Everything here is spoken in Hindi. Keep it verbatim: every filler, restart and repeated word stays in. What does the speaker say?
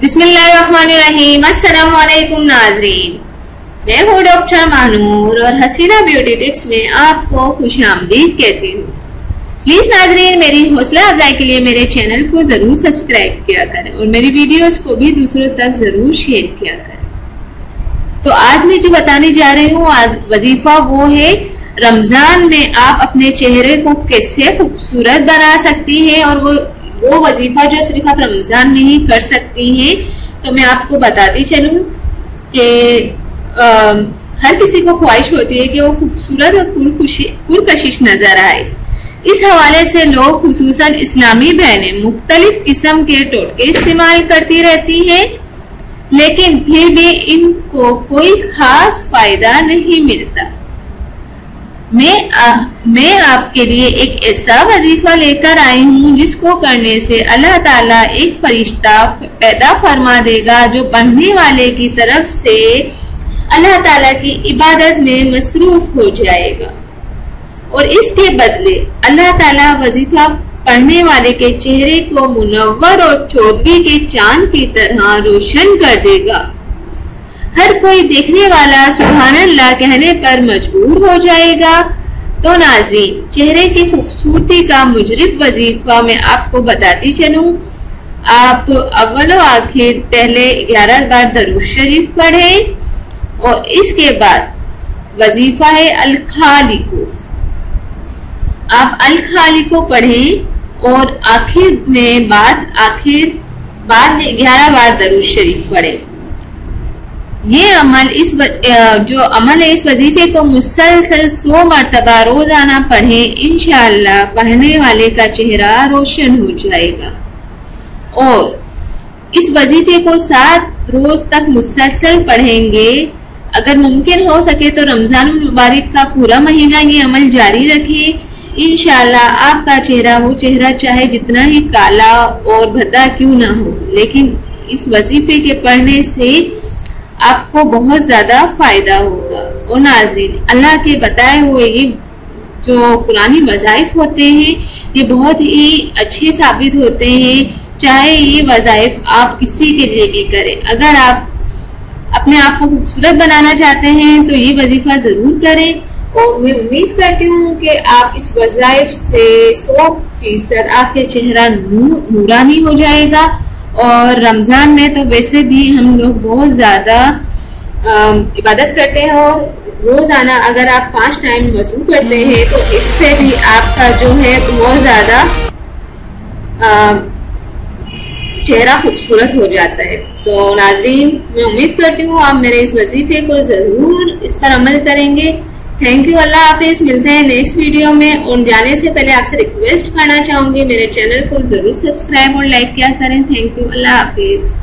बिस्मिल्लाहिर्रहमानिर्रहीम। अस्सलाम वालेकुम नाज़रीन, मैं हूँ डॉक्टर मानूर और हसीना ब्यूटी टिप्स में आपको खुशामदीद कहती हूँ। प्लीज नाज़रीन, मेरी हौसला अफजाई के लिए मेरे चैनल को जरूर सब्सक्राइब किया करें और मेरी वीडियोस को भी दूसरों तक जरूर शेयर किया करें। तो आज मैं जो बताने जा रही हूँ वजीफा वो है, रमजान में आप अपने चेहरे को कैसे खूबसूरत बना सकती हैं और वो वो वजीफा जो सिर्फ आप रमजान में ही कर सकती हैं। तो मैं आपको बताती चलूं कि हर किसी को ख्वाहिश होती है कि वो खूबसूरत और पुरखुशी पुरकशिश नजर आए। इस हवाले से लोग खुसूसन इस्लामी बहनें मुख्तलिफ किस्म के टोटके इस्तेमाल करती रहती हैं, लेकिन फिर भी इनको कोई खास फायदा नहीं मिलता। मैं आ, मैं आपके लिए एक ऐसा वजीफा लेकर आई हूँ जिसको करने से अल्लाह ताला एक फरिश्ता पैदा फरमा देगा जो पढ़ने वाले की तरफ से अल्लाह ताला की इबादत में मसरूफ हो जाएगा और इसके बदले अल्लाह ताला वजीफा पढ़ने वाले के चेहरे को मुनव्वर और चौधरी के चांद की तरह रोशन कर देगा। हर कोई देखने वाला सुभानअल्लाह कहने पर मजबूर हो जाएगा। तो नाज़रीन, चेहरे की खूबसूरती का मुजरिब वजीफा मैं आपको बताती चलूं। आप अव्वल व आखिर पहले ग्यारह बार दरूद शरीफ पढ़ें और इसके बाद वजीफा है अलखालिको। आप अलखालिको पढ़ें और आखिर में बाद आखिर बाद में ग्यारह बार दरूद शरीफ पढ़ें। ये अमल इस जो अमल है इस वजीफे को मुसलसल सौ मरतबा रोजाना पढ़े, इंशाअल्लाह पढ़ने वाले का चेहरा रोशन हो जाएगा। और इस वजीफे को सात रोज तक मुसलसल पढ़ेंगे। अगर मुमकिन हो सके तो रमजान मुबारक का पूरा महीना ये अमल जारी रखें, इंशाअल्लाह आपका चेहरा वो चेहरा चाहे जितना ही काला और भद्दा क्यों ना हो, लेकिन इस वजीफे के पढ़ने से आपको बहुत ज्यादा फायदा होगा। और नाज़रीन, अल्लाह के बताए हुए ये जो कुरानी वज़ाइफ होते हैं ये बहुत ही अच्छे साबित होते हैं, चाहे ये वज़ाइफ आप किसी के लिए भी करें। अगर आप अपने आप को खूबसूरत बनाना चाहते हैं तो ये वजीफा जरूर करें और मैं उम्मीद करती हूँ कि आप इस वज़ाइफ से सौ फीसद आपके चेहरा नूर नूरानी हो जाएगा। और रमज़ान में तो वैसे भी हम लोग बहुत ज़्यादा इबादत करते हैं और रोज़ाना अगर आप पाँच टाइम वज़ू करते हैं तो इससे भी आपका जो है बहुत ज़्यादा चेहरा खूबसूरत हो जाता है। तो नाज़रीन, मैं उम्मीद करती हूँ आप मेरे इस वजीफे को ज़रूर इस पर अमल करेंगे। थैंक यू, अल्लाह हाफिज़। मिलते हैं नेक्स्ट वीडियो में। और जाने से पहले आपसे रिक्वेस्ट करना चाहूँगी, मेरे चैनल को ज़रूर सब्सक्राइब और लाइक किया करें। थैंक यू, अल्लाह हाफिज़।